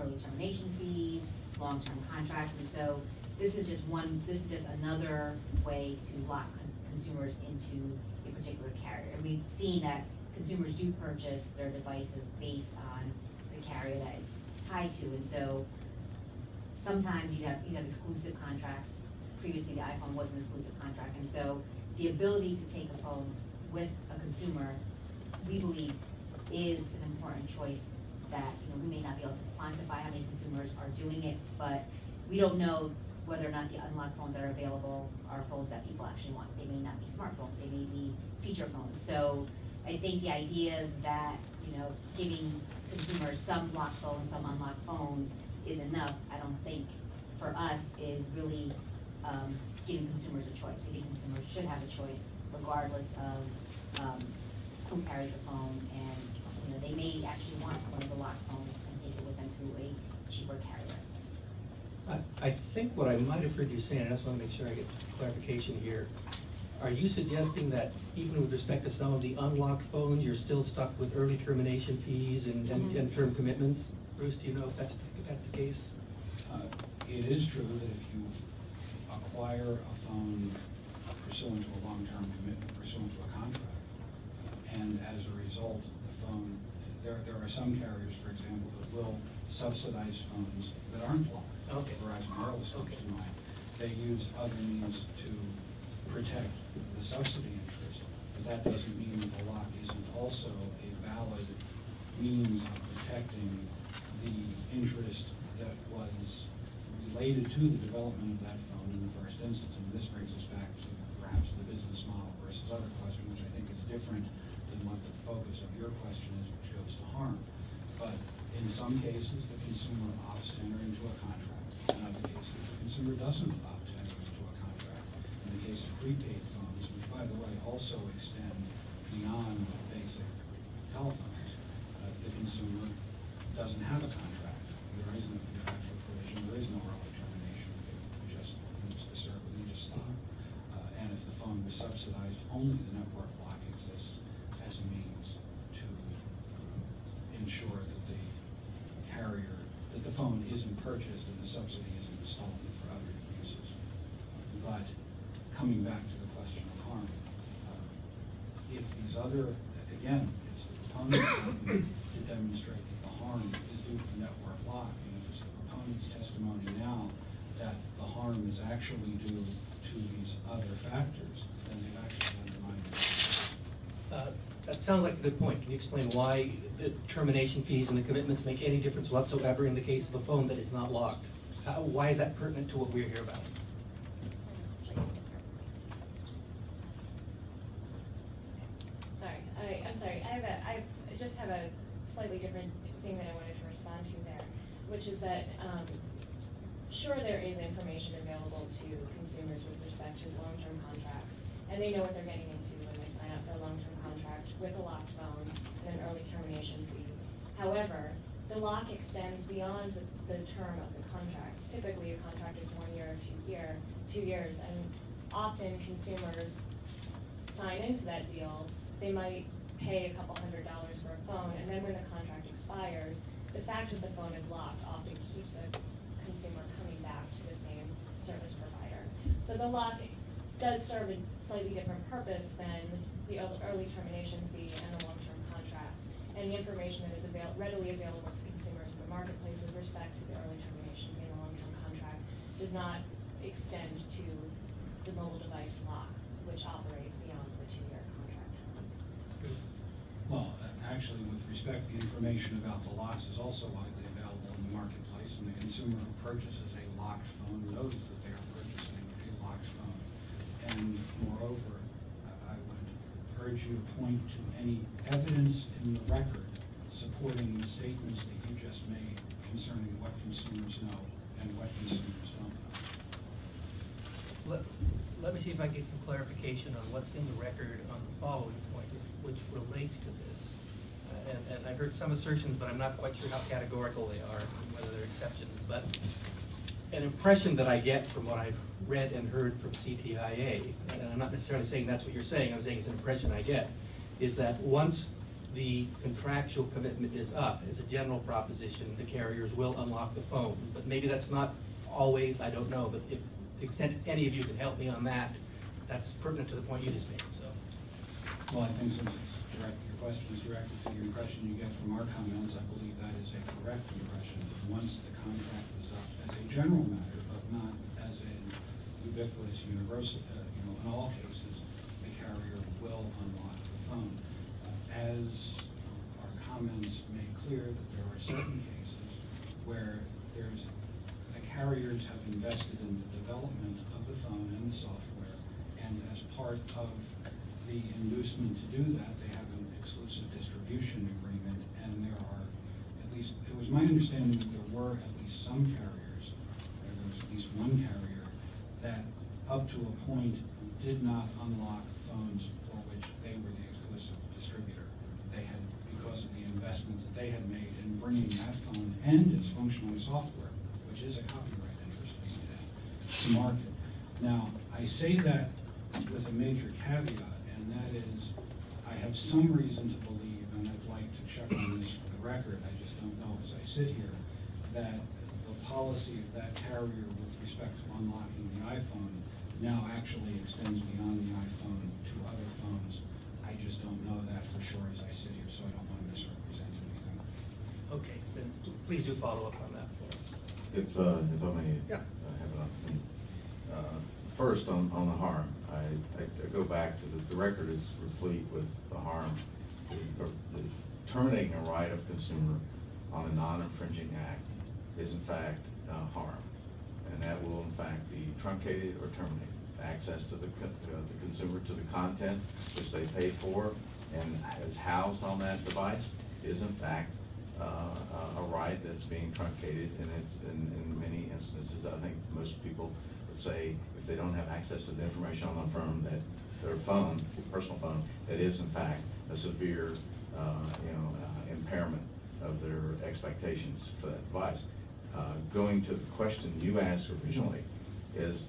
early termination fees, long-term contracts, and so this is just one. This is just another way to lock consumers into a particular carrier, and we've seen that. Consumers do purchase their devices based on the carrier that it's tied to, and so sometimes you have exclusive contracts. Previously, the iPhone was an exclusive contract, and so the ability to take a phone with a consumer, we believe, is an important choice that we may not be able to quantify how many consumers are doing it, but we don't know whether or not the unlocked phones that are available are phones that people actually want. They may not be smartphones; they may be feature phones. So. I think the idea that giving consumers some locked phones, some unlocked phones is enough. I don't think for us is really giving consumers a choice. We think consumers should have a choice regardless of who carries a phone, and they may actually want one of the locked phones and take it with them to a cheaper carrier. I think what I might have heard you saying, I just want to make sure I get clarification here. Are you suggesting that even with respect to some of the unlocked phones, you're still stuck with early termination fees and term commitments? Bruce, do you know if that's the case? It is true that if you acquire a phone pursuant to a long-term commitment, pursuant to a contract, and as a result, the phone, there are some carriers, for example, that will subsidize phones that aren't locked. Okay. Verizon Wireless, okay. They use other means to protect the subsidy interest, but that doesn't mean that the lock isn't also a valid means of protecting the interest that was related to the development of that phone in the first instance. And this brings us back to perhaps the business model versus other question, which I think is different than what the focus of your question is, which goes to harm. But in some cases, the consumer opts to enter into a contract. In other cases, the consumer doesn't opt. In the case of prepaid phones, which, by the way, also extend beyond basic telephones, the consumer doesn't have a contract. There is no contractual provision. There is no early termination. You just lose the service. You just stop. And if the phone was subsidized, only the network lock exists as a means to ensure that the purchased and the subsidy is installed for other uses. But coming back to the question of harm, if these other, again, it's the proponent's to demonstrate that the harm is due to network lock, and if it's the proponent's testimony now that the harm is actually due to these other factors, then they've actually undermined it. That sounds like a good point. Can you explain why the termination fees and the commitments make any difference whatsoever in the case of a phone that is not locked? Why is that pertinent to what we're here about? Sorry, I just have a slightly different thing that I wanted to respond to there, which is that sure, there is information available to consumers with respect to long-term contracts, and they know what they're getting into when they sign up for a long-term contract with a locked phone and an early termination fee. However, the lock extends beyond the term of the contract. Typically, a contract is 1 year or 2 years, and often consumers sign into that deal. They might pay $200 for a phone, and then when the contract expires, the fact that the phone is locked often keeps a consumer coming back to the same service provider. So the lock does serve a slightly different purpose than the early termination fee and the long-term contract, and the information that is readily available to consumers in the marketplace with respect to the early termination fee and the long-term contract does not extend to the mobile device lock, which operates beyond the 2-year contract. Well, actually, with respect, the information about the locks is also widely available in the marketplace, and the consumer who purchases a locked phone knows that they are purchasing a locked phone. And moreover, I would urge you to point to any evidence in the record supporting the statements that you just made concerning what consumers know and what consumers don't know. Let me see if I can get some clarification on what's in the record on the following point, which relates to this. And I heard some assertions, but I'm not quite sure how categorical they are and whether they're exceptions. But an impression that I get from what I've read and heard from CTIA, and I'm not necessarily saying that's what you're saying, I'm saying it's an impression I get, is that once the contractual commitment is up, as a general proposition, the carriers will unlock the phone. But maybe that's not always, I don't know. But if the extent any of you can help me on that, that's pertinent to the point you just made. So, well, I think since it's direct, your question is directed to the impression you get from our comments, I believe that is a correct impression. Once the contract is up, as a general matter, but not as a ubiquitous, universal, in all cases, the carrier will unlock the phone. As our comments made clear, that there are certain cases where the carriers have invested in the development of the phone and the software, and as part of the inducement to do that, they have an exclusive distribution agreement, and there are, at least, it was my understanding that there were at least some carriers, there was at least one carrier, that up to a point did not unlock phones for which they were the exclusive distributor. They had, because of the investment that they had made in bringing that phone and its functional software, which is a copyright interest to market. Now, I say that with a major caveat, and that is, I have some reason to believe, and I'd like to check on this for the record, I just don't know as I sit here, that the policy of that carrier with respect to unlocking the iPhone now actually extends beyond the iPhone to other phones. I just don't know that for sure as I sit here, so I don't want to misrepresent anything. Okay, then please do follow up on that for us. If I may, yeah. Have an opportunity. First, on the harm, I go back to the record is replete with the harm, the terminating a right of consumer on a non-infringing act is in fact harm, and that will in fact be truncated or terminated. Access to the consumer to the content which they paid for and is housed on that device is in fact a right that's being truncated, and it's in many instances, I think most people would say if they don't have access to the information on their phone, personal phone, that is in fact a severe impairment of their expectations for that device. Going to the question you asked originally, is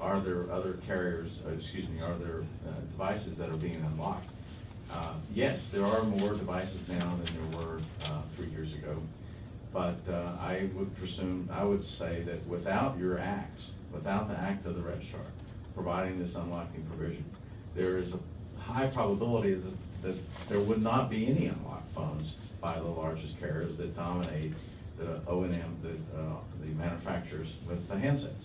are there other carriers? Are there devices that are being unlocked? Yes, there are more devices now than there were 3 years ago. But I would presume, I would say that without your acts, without the act of the registrar providing this unlocking provision, there is a high probability that there would not be any unlocked phones by the largest carriers that dominate the O&M, the manufacturers with the handsets.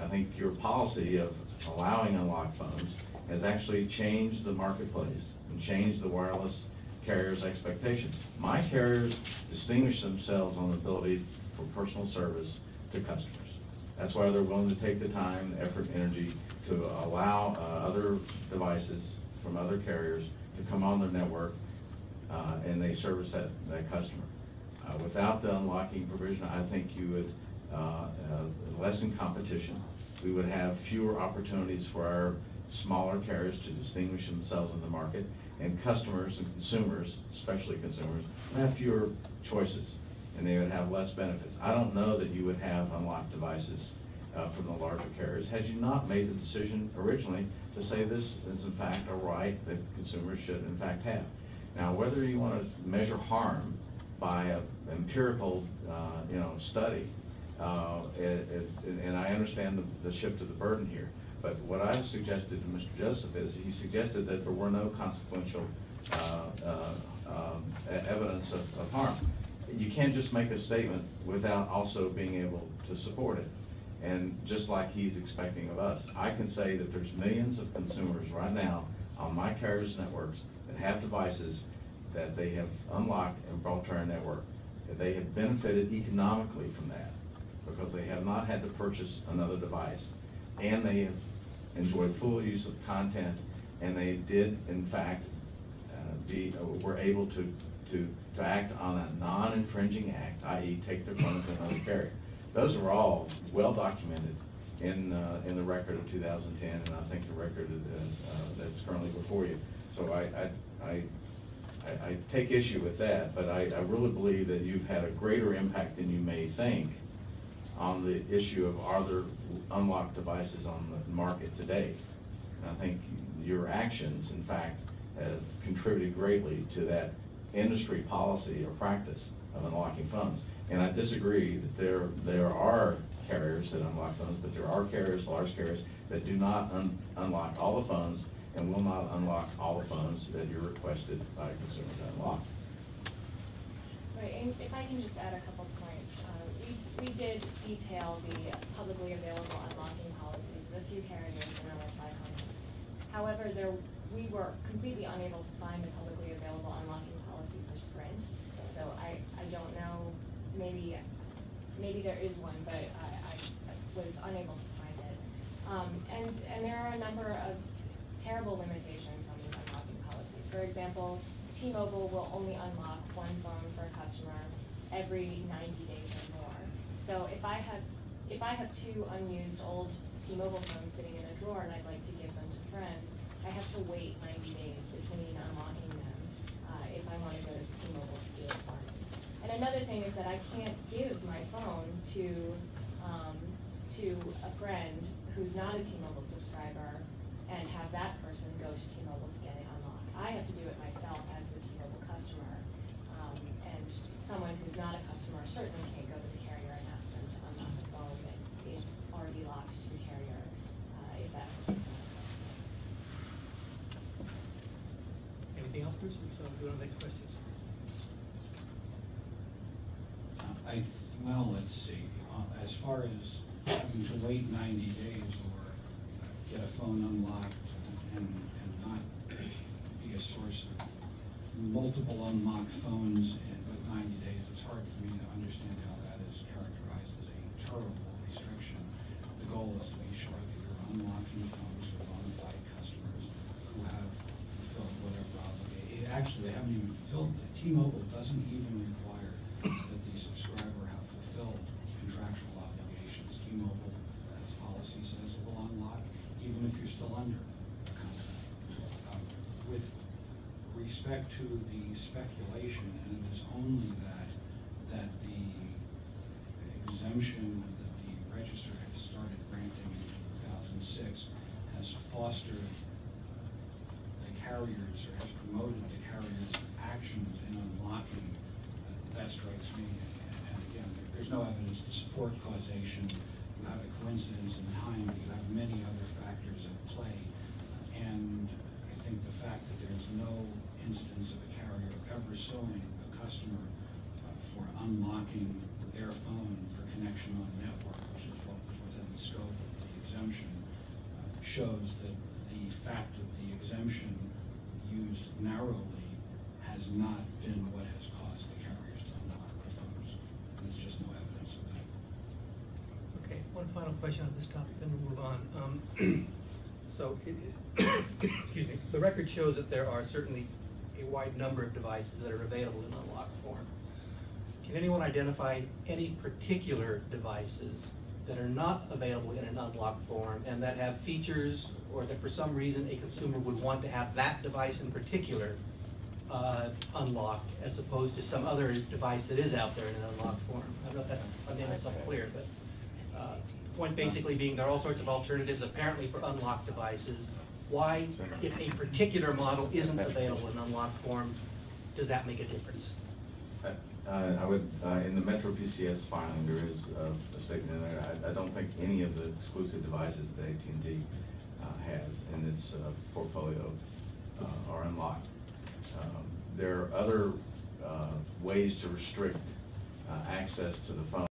I think your policy of allowing unlocked phones has actually changed the marketplace and changed the wireless carriers' expectations. My carriers distinguish themselves on the ability for personal service to customers. That's why they're willing to take the time, effort, and energy to allow other devices from other carriers to come on their network, and they service that customer. Without the unlocking provision, I think you would lessen competition. We would have fewer opportunities for our smaller carriers to distinguish themselves in the market, and customers and consumers, especially consumers, would have fewer choices, and they would have less benefits. I don't know that you would have unlocked devices from the larger carriers had you not made the decision originally to say this is in fact a right that consumers should in fact have. Now, whether you want to measure harm by an empirical study, and I understand the shift of the burden here, but what I suggested to Mr. Joseph is he suggested that there were no consequential evidence of harm. You can't just make a statement without also being able to support it, and just like he's expecting of us. I can say that there's millions of consumers right now on my carrier's networks that have devices that they have unlocked and brought to our network. They have benefited economically from that because they have not had to purchase another device, and they have enjoyed full use of content, and they did in fact were able to act on a non-infringing act, i.e. take their phone to another carrier. Those are all well documented in the record of 2010, and I think the record that's currently before you. So I take issue with that, but I really believe that you've had a greater impact than you may think on the issue of are there unlocked devices on the market today. And I think your actions, in fact, have contributed greatly to that industry policy or practice of unlocking phones. And I disagree that there are carriers that unlock phones, but there are carriers, large carriers, that do not unlock all the phones and will not unlock all the phones that you're requested by a consumer to unlock. Right, and if I can just add a couple points. We did detail the publicly available unlocking policies of a few carriers in our reply comments. However, we were completely unable to find a publicly available unlocking policy for Sprint. So I don't know, maybe there is one, but I was unable to find it. And there are a number of terrible limitations on these unlocking policies. For example, T-Mobile will only unlock one phone for a customer every 90 days or more. So if I have two unused old T-Mobile phones sitting in a drawer and I'd like to give them to friends, I have to wait 90 days between unlocking them if I want to go to T-Mobile to do it for me. And another thing is that I can't give my phone to a friend who's not a T-Mobile subscriber and have that person go to T-Mobile to get it unlocked. I have to do it myself as the T-Mobile customer, and someone who's not a customer certainly can't go to the carrier and ask them to unlock the phone that is already locked to the carrier if that person's not a customer. Anything else, Bruce? So we don't have any questions. Well, let's see. As far as having to wait 90 days or get a phone unlocked and not be a source of multiple unlocked phones in 90 days, it's hard for me to understand how that is characterized as a terrible restriction. The goal is to be sure that you're unlocking phones for bona fide customers who have fulfilled whatever obligation. Actually, they haven't even fulfilled it. T-Mobile doesn't even require that the subscriber have fulfilled contractual obligations. T-Mobile, as policy says, it will unlock even if you're still under a contract. With respect to the speculation, and it is only that the exemption that the Register had started granting in 2006 has fostered the carriers, or has promoted the carriers' actions in unlocking, that strikes me no evidence to support causation. You have a coincidence in time, you have many other factors at play. And I think the fact that there's no instance of a carrier ever suing a customer for unlocking their phone for connection on network, which is what was within the scope of the exemption, shows that the fact of the exemption used narrowly has not been what has caused the carriers to unlock their phones. There's just no evidence of that. Okay, one final question on this topic, then we'll move on. So, excuse me, the record shows that there are certainly a wide number of devices that are available in unlocked form. Can anyone identify any particular devices that are not available in an unlocked form and that have features or that for some reason a consumer would want to have that device in particular unlocked as opposed to some other device that is out there in an unlocked form? I don't know if that's unclear, but the point basically being there are all sorts of alternatives apparently for unlocked devices. Why, if a particular model isn't available in unlocked form, does that make a difference? I would, in the Metro PCS filing, there is a statement in there. I don't think any of the exclusive devices that AT&T has in its portfolio are unlocked. There are other ways to restrict access to the phone.